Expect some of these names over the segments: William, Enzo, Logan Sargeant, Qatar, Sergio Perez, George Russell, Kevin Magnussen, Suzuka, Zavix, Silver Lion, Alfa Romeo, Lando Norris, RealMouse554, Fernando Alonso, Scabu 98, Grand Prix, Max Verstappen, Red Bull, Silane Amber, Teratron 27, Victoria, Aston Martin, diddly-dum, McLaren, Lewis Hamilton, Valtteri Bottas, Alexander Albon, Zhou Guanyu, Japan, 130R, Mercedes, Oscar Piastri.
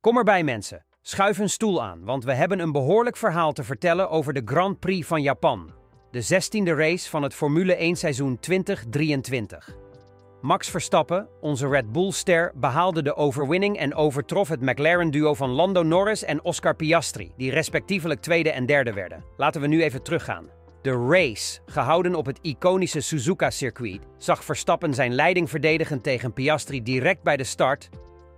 Kom erbij mensen, schuif een stoel aan, want we hebben een behoorlijk verhaal te vertellen over de Grand Prix van Japan. De 16e race van het Formule 1 seizoen 2023. Max Verstappen, onze Red Bull-ster, behaalde de overwinning en overtrof het McLaren-duo van Lando Norris en Oscar Piastri, die respectievelijk tweede en derde werden. Laten we nu even teruggaan. De race, gehouden op het iconische Suzuka-circuit, zag Verstappen zijn leiding verdedigen tegen Piastri direct bij de start,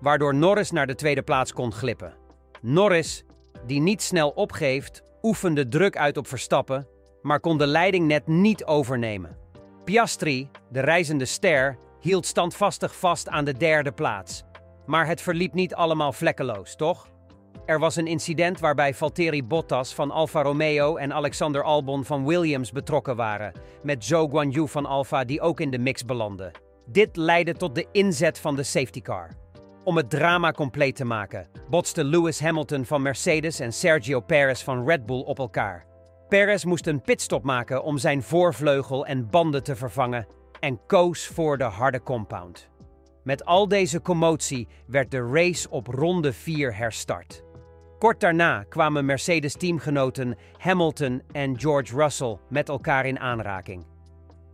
waardoor Norris naar de tweede plaats kon glippen. Norris, die niet snel opgeeft, oefende druk uit op Verstappen, maar kon de leiding net niet overnemen. Piastri, de reizende ster, hield standvastig vast aan de derde plaats. Maar het verliep niet allemaal vlekkeloos, toch? Er was een incident waarbij Valtteri Bottas van Alfa Romeo en Alexander Albon van Williams betrokken waren, met Zhou Guanyu van Alfa die ook in de mix belandde. Dit leidde tot de inzet van de safety car. Om het drama compleet te maken, botsten Lewis Hamilton van Mercedes en Sergio Perez van Red Bull op elkaar. Perez moest een pitstop maken om zijn voorvleugel en banden te vervangen en koos voor de harde compound. Met al deze commotie werd de race op ronde 4 herstart. Kort daarna kwamen Mercedes-teamgenoten Hamilton en George Russell met elkaar in aanraking.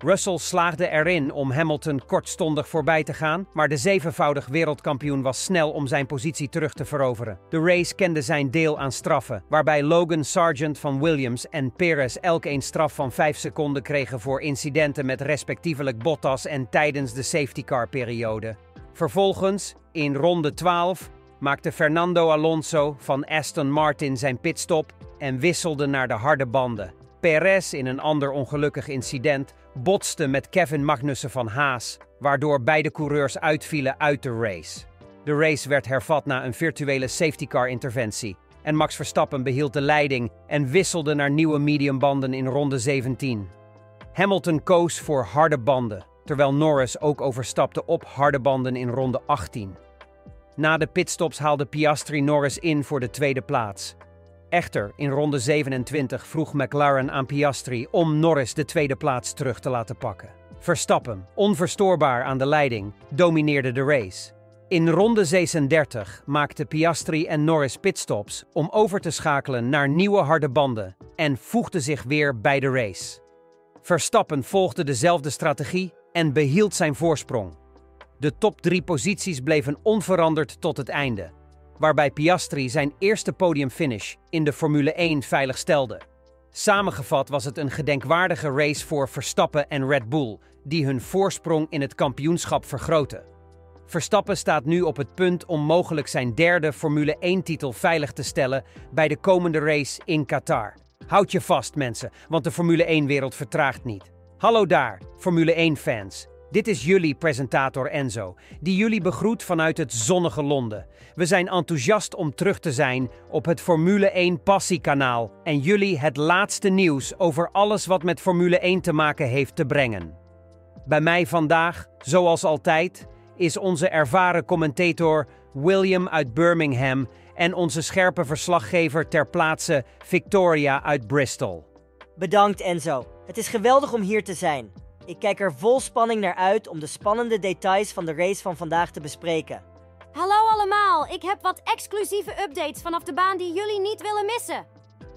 Russell slaagde erin om Hamilton kortstondig voorbij te gaan, maar de zevenvoudig wereldkampioen was snel om zijn positie terug te veroveren. De race kende zijn deel aan straffen, waarbij Logan Sargeant van Williams en Perez elk een straf van 5 seconden kregen voor incidenten met respectievelijk Bottas en tijdens de safety car periode. Vervolgens, in ronde 12, maakte Fernando Alonso van Aston Martin zijn pitstop en wisselde naar de harde banden. Perez, in een ander ongelukkig incident, botste met Kevin Magnussen van Haas, waardoor beide coureurs uitvielen uit de race. De race werd hervat na een virtuele safety car interventie en Max Verstappen behield de leiding en wisselde naar nieuwe mediumbanden in ronde 17. Hamilton koos voor harde banden, terwijl Norris ook overstapte op harde banden in ronde 18. Na de pitstops haalde Piastri Norris in voor de tweede plaats. Echter, in ronde 27 vroeg McLaren aan Piastri om Norris de tweede plaats terug te laten pakken. Verstappen, onverstoorbaar aan de leiding, domineerde de race. In ronde 36 maakten Piastri en Norris pitstops om over te schakelen naar nieuwe harde banden en voegde zich weer bij de race. Verstappen volgde dezelfde strategie en behield zijn voorsprong. De top 3 posities bleven onveranderd tot het einde, waarbij Piastri zijn eerste podiumfinish in de Formule 1 veilig stelde. Samengevat was het een gedenkwaardige race voor Verstappen en Red Bull, die hun voorsprong in het kampioenschap vergroten. Verstappen staat nu op het punt om mogelijk zijn derde Formule 1-titel veilig te stellen bij de komende race in Qatar. Houd je vast mensen, want de Formule 1-wereld vertraagt niet. Hallo daar, Formule 1-fans. Dit is jullie presentator Enzo, die jullie begroet vanuit het zonnige Londen. We zijn enthousiast om terug te zijn op het Formule 1 Passiekanaal en jullie het laatste nieuws over alles wat met Formule 1 te maken heeft te brengen. Bij mij vandaag, zoals altijd, is onze ervaren commentator William uit Birmingham en onze scherpe verslaggever ter plaatse Victoria uit Bristol. Bedankt Enzo, het is geweldig om hier te zijn. Ik kijk er vol spanning naar uit om de spannende details van de race van vandaag te bespreken. Hallo allemaal, ik heb wat exclusieve updates vanaf de baan die jullie niet willen missen.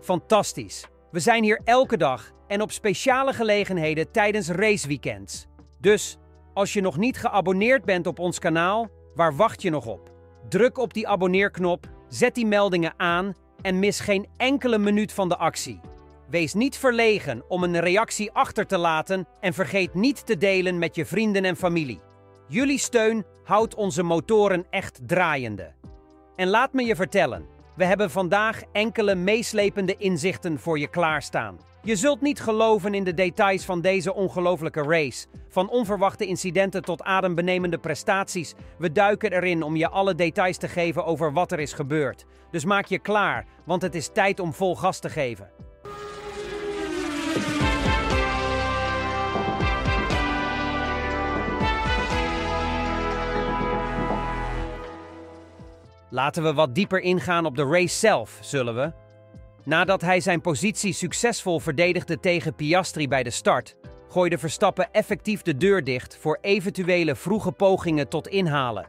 Fantastisch. We zijn hier elke dag en op speciale gelegenheden tijdens raceweekends. Dus, als je nog niet geabonneerd bent op ons kanaal, waar wacht je nog op? Druk op die abonneerknop, zet die meldingen aan en mis geen enkele minuut van de actie. Wees niet verlegen om een reactie achter te laten en vergeet niet te delen met je vrienden en familie. Jullie steun houdt onze motoren echt draaiende. En laat me je vertellen, we hebben vandaag enkele meeslepende inzichten voor je klaarstaan. Je zult niet geloven in de details van deze ongelofelijke race. Van onverwachte incidenten tot adembenemende prestaties. We duiken erin om je alle details te geven over wat er is gebeurd. Dus maak je klaar, want het is tijd om vol gas te geven. Laten we wat dieper ingaan op de race zelf, zullen we? Nadat hij zijn positie succesvol verdedigde tegen Piastri bij de start, gooide Verstappen effectief de deur dicht voor eventuele vroege pogingen tot inhalen.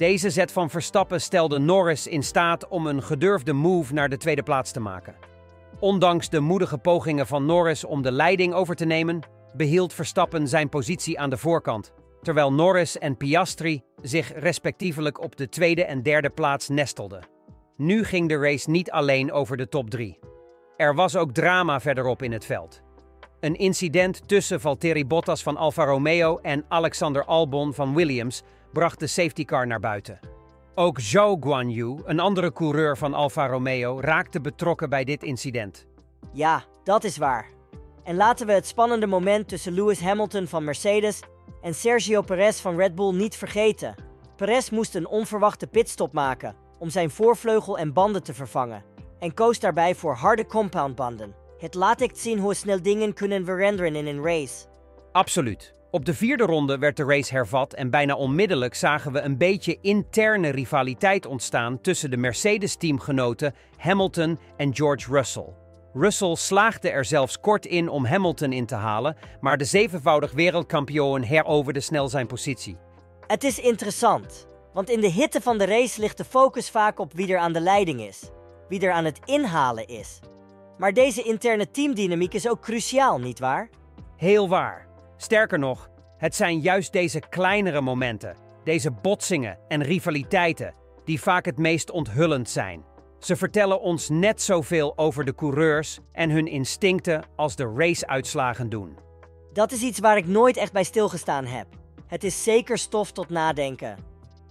Deze zet van Verstappen stelde Norris in staat om een gedurfde move naar de tweede plaats te maken. Ondanks de moedige pogingen van Norris om de leiding over te nemen, behield Verstappen zijn positie aan de voorkant, terwijl Norris en Piastri zich respectievelijk op de tweede en derde plaats nestelden. Nu ging de race niet alleen over de top 3. Er was ook drama verderop in het veld. Een incident tussen Valtteri Bottas van Alfa Romeo en Alexander Albon van Williams bracht de safety car naar buiten. Ook Zhou Guanyu, een andere coureur van Alfa Romeo, raakte betrokken bij dit incident. Ja, dat is waar. En laten we het spannende moment tussen Lewis Hamilton van Mercedes en Sergio Perez van Red Bull niet vergeten. Perez moest een onverwachte pitstop maken om zijn voorvleugel en banden te vervangen en koos daarbij voor harde compoundbanden. Het laat echt zien hoe snel dingen kunnen veranderen in een race. Absoluut. Op de vierde ronde werd de race hervat en bijna onmiddellijk zagen we een beetje interne rivaliteit ontstaan tussen de Mercedes-teamgenoten Hamilton en George Russell. Russell slaagde er zelfs kort in om Hamilton in te halen, maar de zevenvoudig wereldkampioen heroverde snel zijn positie. Het is interessant, want in de hitte van de race ligt de focus vaak op wie er aan de leiding is, wie er aan het inhalen is. Maar deze interne teamdynamiek is ook cruciaal, nietwaar? Heel waar. Sterker nog, het zijn juist deze kleinere momenten, deze botsingen en rivaliteiten, die vaak het meest onthullend zijn. Ze vertellen ons net zoveel over de coureurs en hun instincten als de raceuitslagen doen. Dat is iets waar ik nooit echt bij stilgestaan heb. Het is zeker stof tot nadenken.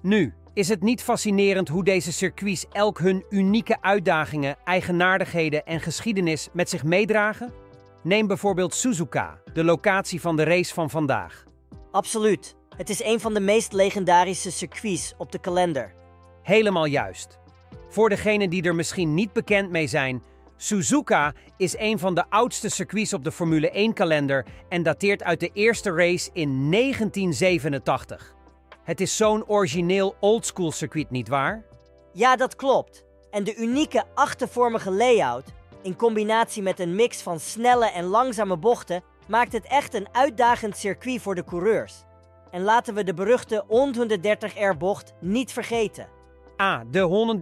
Nu, is het niet fascinerend hoe deze circuits elk hun unieke uitdagingen, eigenaardigheden en geschiedenis met zich meedragen? Neem bijvoorbeeld Suzuka, de locatie van de race van vandaag. Absoluut. Het is een van de meest legendarische circuits op de kalender. Helemaal juist. Voor degenen die er misschien niet bekend mee zijn, Suzuka is een van de oudste circuits op de Formule 1-kalender en dateert uit de eerste race in 1987. Het is zo'n origineel oldschool circuit, nietwaar? Ja, dat klopt. En de unieke achtervormige layout, in combinatie met een mix van snelle en langzame bochten, maakt het echt een uitdagend circuit voor de coureurs. En laten we de beruchte 130R-bocht niet vergeten. Ah, de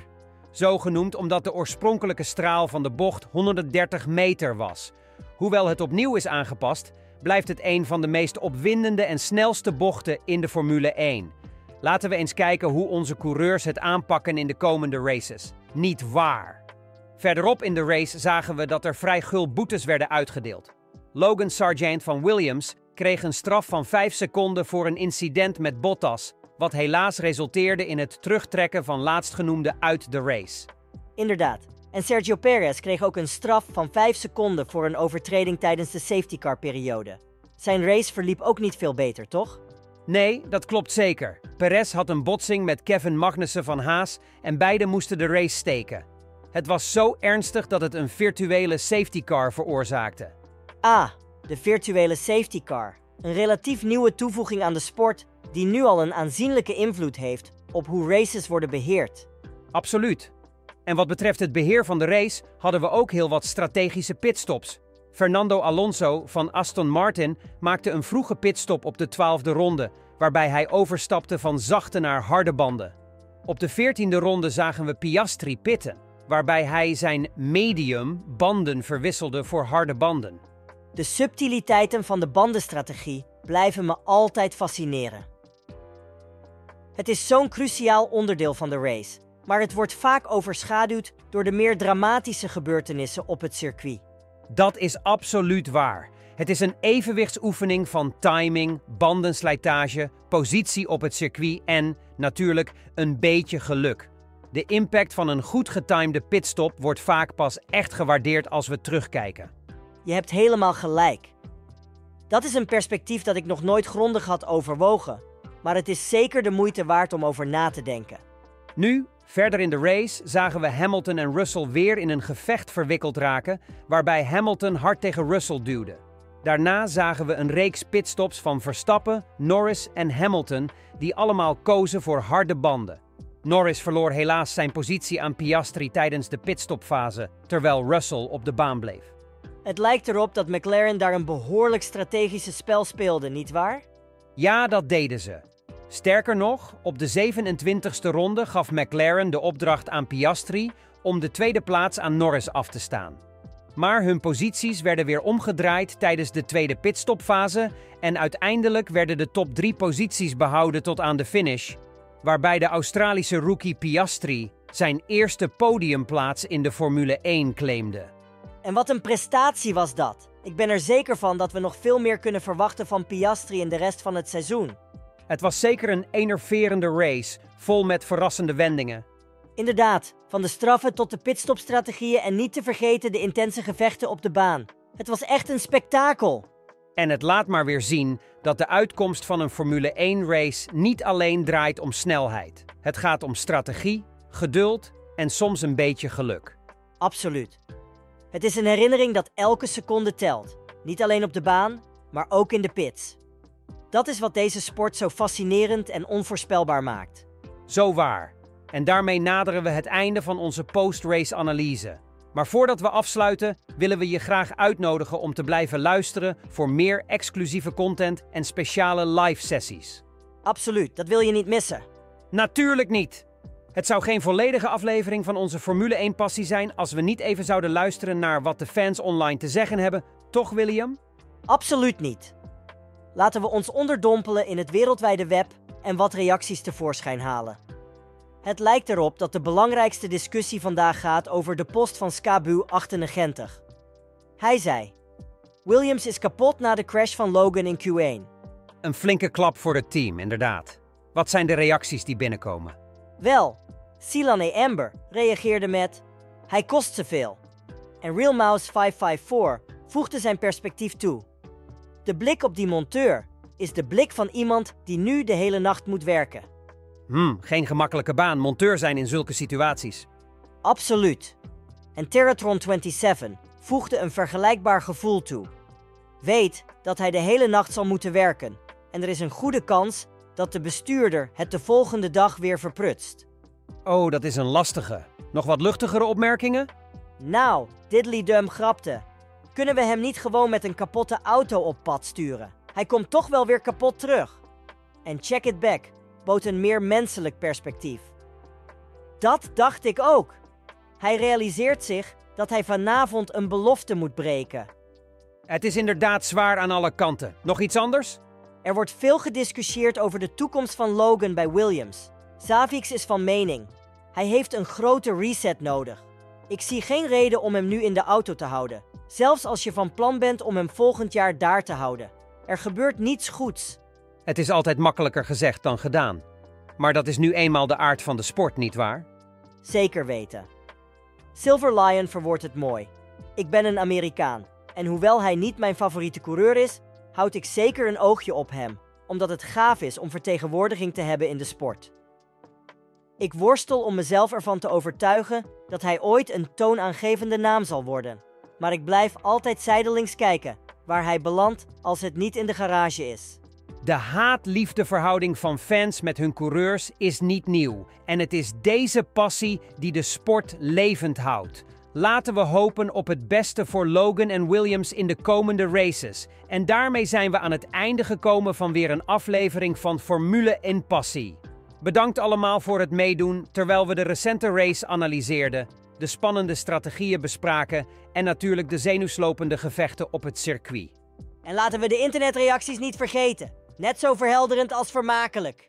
130R. Zo genoemd omdat de oorspronkelijke straal van de bocht 130 meter was. Hoewel het opnieuw is aangepast, blijft het een van de meest opwindende en snelste bochten in de Formule 1. Laten we eens kijken hoe onze coureurs het aanpakken in de komende races. Niet waar. Verderop in de race zagen we dat er vrij gul boetes werden uitgedeeld. Logan Sargeant van Williams kreeg een straf van 5 seconden voor een incident met Bottas, wat helaas resulteerde in het terugtrekken van laatstgenoemde uit de race. Inderdaad. En Sergio Perez kreeg ook een straf van 5 seconden voor een overtreding tijdens de safety car periode. Zijn race verliep ook niet veel beter, toch? Nee, dat klopt zeker. Perez had een botsing met Kevin Magnussen van Haas en beiden moesten de race steken. Het was zo ernstig dat het een virtuele safety car veroorzaakte. Ah, de virtuele safety car. Een relatief nieuwe toevoeging aan de sport die nu al een aanzienlijke invloed heeft op hoe races worden beheerd. Absoluut. En wat betreft het beheer van de race hadden we ook heel wat strategische pitstops. Fernando Alonso van Aston Martin maakte een vroege pitstop op de 12e ronde, waarbij hij overstapte van zachte naar harde banden. Op de 14e ronde zagen we Piastri pitten, waarbij hij zijn medium banden verwisselde voor harde banden. De subtiliteiten van de bandenstrategie blijven me altijd fascineren. Het is zo'n cruciaal onderdeel van de race, maar het wordt vaak overschaduwd door de meer dramatische gebeurtenissen op het circuit. Dat is absoluut waar. Het is een evenwichtsoefening van timing, bandenslijtage, positie op het circuit en, natuurlijk, een beetje geluk. De impact van een goed getimede pitstop wordt vaak pas echt gewaardeerd als we terugkijken. Je hebt helemaal gelijk. Dat is een perspectief dat ik nog nooit grondig had overwogen, maar het is zeker de moeite waard om over na te denken. Nu, verder in de race, zagen we Hamilton en Russell weer in een gevecht verwikkeld raken, waarbij Hamilton hard tegen Russell duwde. Daarna zagen we een reeks pitstops van Verstappen, Norris en Hamilton, die allemaal kozen voor harde banden. Norris verloor helaas zijn positie aan Piastri tijdens de pitstopfase, terwijl Russell op de baan bleef. Het lijkt erop dat McLaren daar een behoorlijk strategische spel speelde, nietwaar? Ja, dat deden ze. Sterker nog, op de 27e ronde gaf McLaren de opdracht aan Piastri om de tweede plaats aan Norris af te staan. Maar hun posities werden weer omgedraaid tijdens de tweede pitstopfase en uiteindelijk werden de top 3 posities behouden tot aan de finish, waarbij de Australische rookie Piastri zijn eerste podiumplaats in de Formule 1 claimde. En wat een prestatie was dat! Ik ben er zeker van dat we nog veel meer kunnen verwachten van Piastri in de rest van het seizoen. Het was zeker een enerverende race, vol met verrassende wendingen. Inderdaad, van de straffen tot de pitstopstrategieën en niet te vergeten de intense gevechten op de baan. Het was echt een spektakel. En het laat maar weer zien dat de uitkomst van een Formule 1 race niet alleen draait om snelheid. Het gaat om strategie, geduld en soms een beetje geluk. Absoluut. Het is een herinnering dat elke seconde telt. Niet alleen op de baan, maar ook in de pits. Dat is wat deze sport zo fascinerend en onvoorspelbaar maakt. Zo waar. En daarmee naderen we het einde van onze post-race analyse. Maar voordat we afsluiten, willen we je graag uitnodigen om te blijven luisteren voor meer exclusieve content en speciale live-sessies. Absoluut, dat wil je niet missen. Natuurlijk niet! Het zou geen volledige aflevering van onze Formule 1-passie zijn als we niet even zouden luisteren naar wat de fans online te zeggen hebben, toch William? Absoluut niet. Laten we ons onderdompelen in het wereldwijde web en wat reacties tevoorschijn halen. Het lijkt erop dat de belangrijkste discussie vandaag gaat over de post van Scabu 98. Hij zei: Williams is kapot na de crash van Logan in Q1. Een flinke klap voor het team, inderdaad. Wat zijn de reacties die binnenkomen? Wel, Silane Amber reageerde met: hij kost ze veel. En RealMouse554 voegde zijn perspectief toe. De blik op die monteur is de blik van iemand die nu de hele nacht moet werken. Geen gemakkelijke baan, monteur zijn in zulke situaties. Absoluut. En Teratron 27 voegde een vergelijkbaar gevoel toe. Weet dat hij de hele nacht zal moeten werken en er is een goede kans dat de bestuurder het de volgende dag weer verprutst. Oh, dat is een lastige. Nog wat luchtigere opmerkingen? Nou, diddly-dum grapte. Kunnen we hem niet gewoon met een kapotte auto op pad sturen? Hij komt toch wel weer kapot terug. En check it back bood een meer menselijk perspectief. Dat dacht ik ook. Hij realiseert zich dat hij vanavond een belofte moet breken. Het is inderdaad zwaar aan alle kanten. Nog iets anders? Er wordt veel gediscussieerd over de toekomst van Logan bij Williams. Zavix is van mening. Hij heeft een grote reset nodig. Ik zie geen reden om hem nu in de auto te houden. Zelfs als je van plan bent om hem volgend jaar daar te houden. Er gebeurt niets goeds. Het is altijd makkelijker gezegd dan gedaan. Maar dat is nu eenmaal de aard van de sport, nietwaar? Zeker weten. Silver Lion verwoordt het mooi. Ik ben een Amerikaan. En hoewel hij niet mijn favoriete coureur is, houd ik zeker een oogje op hem, omdat het gaaf is om vertegenwoordiging te hebben in de sport. Ik worstel om mezelf ervan te overtuigen dat hij ooit een toonaangevende naam zal worden. Maar ik blijf altijd zijdelings kijken waar hij belandt als het niet in de garage is. De haat-liefdeverhouding van fans met hun coureurs is niet nieuw. En het is deze passie die de sport levend houdt. Laten we hopen op het beste voor Logan en Williams in de komende races. En daarmee zijn we aan het einde gekomen van weer een aflevering van Formule 1 Passie. Bedankt allemaal voor het meedoen terwijl we de recente race analyseerden, de spannende strategieën bespraken en natuurlijk de zenuwslopende gevechten op het circuit. En laten we de internetreacties niet vergeten. Net zo verhelderend als vermakelijk.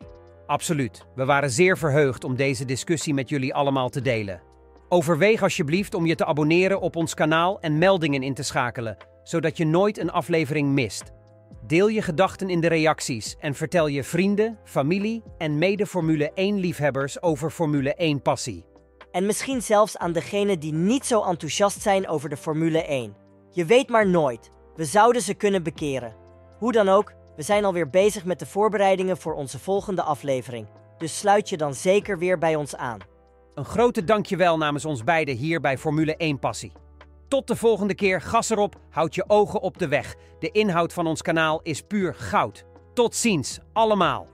Absoluut. We waren zeer verheugd om deze discussie met jullie allemaal te delen. Overweeg alsjeblieft om je te abonneren op ons kanaal en meldingen in te schakelen, zodat je nooit een aflevering mist. Deel je gedachten in de reacties en vertel je vrienden, familie en mede-Formule 1-liefhebbers over Formule 1-passie. En misschien zelfs aan degenen die niet zo enthousiast zijn over de Formule 1. Je weet maar nooit, we zouden ze kunnen bekeren. Hoe dan ook, we zijn alweer bezig met de voorbereidingen voor onze volgende aflevering, dus sluit je dan zeker weer bij ons aan. Een grote dankjewel namens ons beiden hier bij Formule 1 Passie. Tot de volgende keer, gas erop, houd je ogen op de weg. De inhoud van ons kanaal is puur goud. Tot ziens, allemaal.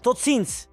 Tot ziens.